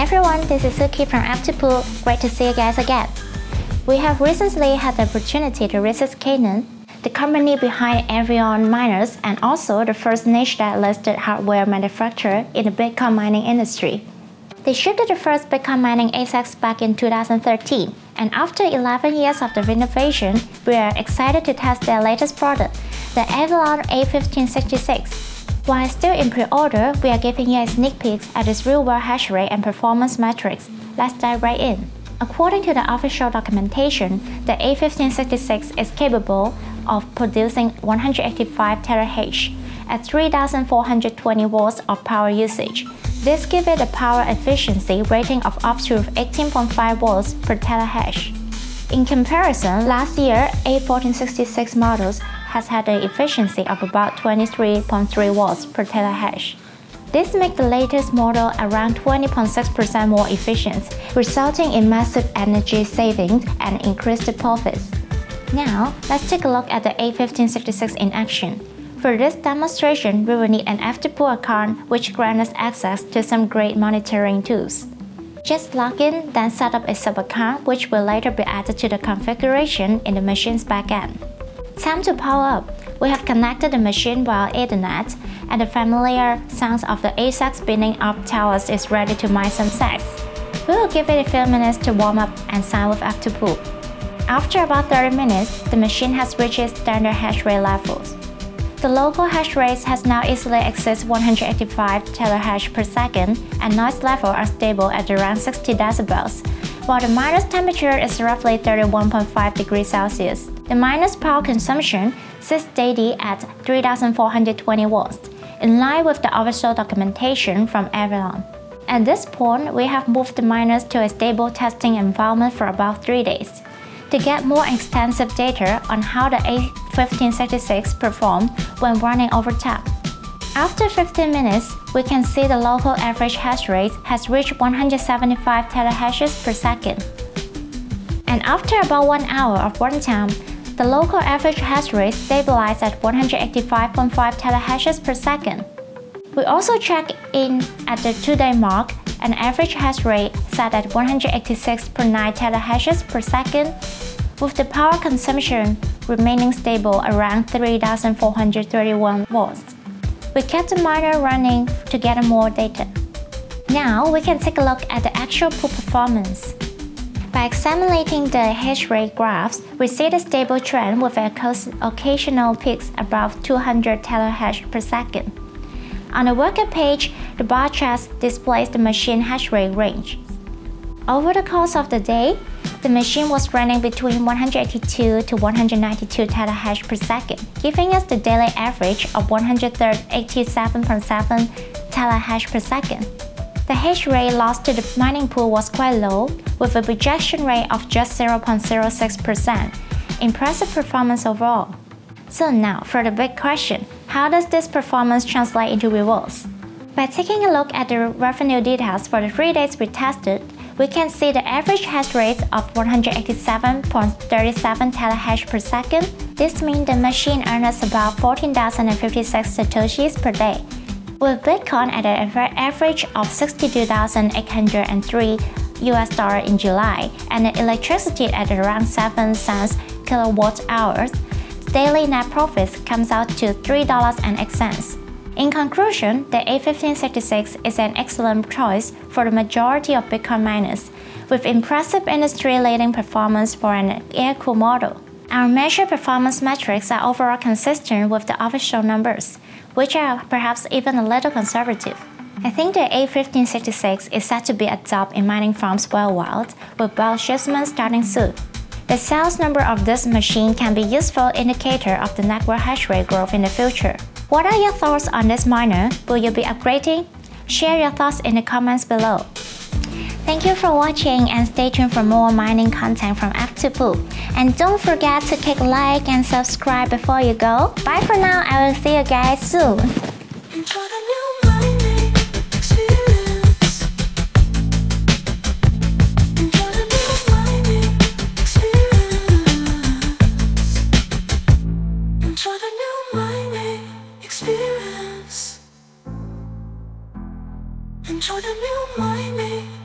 everyone, this is Suki from Aptipool. Great to see you guys again. We have recently had the opportunity to visit Canon, the company behind Avalon Miners and also the first niche-that listed hardware manufacturer in the Bitcoin mining industry. They shipped the first Bitcoin mining ASICs back in 2013, and after 11 years of the innovation, we are excited to test their latest product, the Avalon A1566. While still in pre-order, we are giving you a sneak peek at its real-world hash rate and performance metrics. Let's dive right in. According to the official documentation, the A1566 is capable of producing 185 terahash at 3,420 watts of power usage. This gives it a power efficiency rating of up to 18.5 watts per terahash. In comparison, last year, A1466 models has had an efficiency of about 23.3 watts per terahash. This makes the latest model around 20.6% more efficient, resulting in massive energy savings and increased profits. Now, let's take a look at the A1566 in action. For this demonstration, we will need an Aptipool account, which grants us access to some great monitoring tools. Just log in, then set up a sub-account, which will later be added to the configuration in the machine's backend. Time to power up. We have connected the machine via Ethernet, and the familiar sounds of the ASIC spinning up tells us it's ready to mine some sats. We will give it a few minutes to warm up and sign with Aptipool. After about 30 minutes, the machine has reached its standard hash rate levels. The local hash rate has now easily exceeds 185 terahash per second, and noise levels are stable at around 60 decibels, while the miner's temperature is roughly 31.5 degrees Celsius. The miner's power consumption sits steady at 3,420 watts, in line with the official documentation from Avalon. At this point, we have moved the miners to a stable testing environment for about 3 days. To get more extensive data on how the A1566 performed when running over tap. After 15 minutes, we can see the local average hash rate has reached 175 terahashes per second. And after about 1 hour of runtime, the local average hash rate stabilized at 185.5 terahashes per second. We also check in at the 2-day mark, an average hash rate set at 186.9 terahashes per second, with the power consumption remaining stable around 3,431 watts. We kept the miner running to get more data. Now we can take a look at the actual pool performance. By examining the hash rate graphs, we see the stable trend with occasional peaks above 200 terahash per second. On the worker page, the bar chart displays the machine hash rate range. Over the course of the day, the machine was running between 182 to 192 terahash per second, giving us the daily average of 187.7 terahash per second. The hash rate loss to the mining pool was quite low, with a rejection rate of just 0.06%. Impressive performance overall. So now for the big question. How does this performance translate into rewards? By taking a look at the revenue details for the 3 days we tested, we can see the average hash rate of 187.37 terahash per second. This means the machine earns about 14,056 satoshis per day, with Bitcoin at an average of $62,803 in July and the electricity at around 7 cents/kWh. Daily net profits comes out to $3.08. In conclusion, the A1566 is an excellent choice for the majority of Bitcoin miners, with impressive industry-leading performance for an air-cooled model. Our measured performance metrics are overall consistent with the official numbers, which are perhaps even a little conservative. I think the A1566 is set to be adopted in mining farms worldwide, with bulk shipments starting soon. The sales number of this machine can be a useful indicator of the network hash rate growth in the future. What are your thoughts on this miner? Will you be upgrading? Share your thoughts in the comments below. Thank you for watching and stay tuned for more mining content from F2Pool. And don't forget to click like and subscribe before you go. Bye for now, I will see you guys soon. Enjoy the new mining.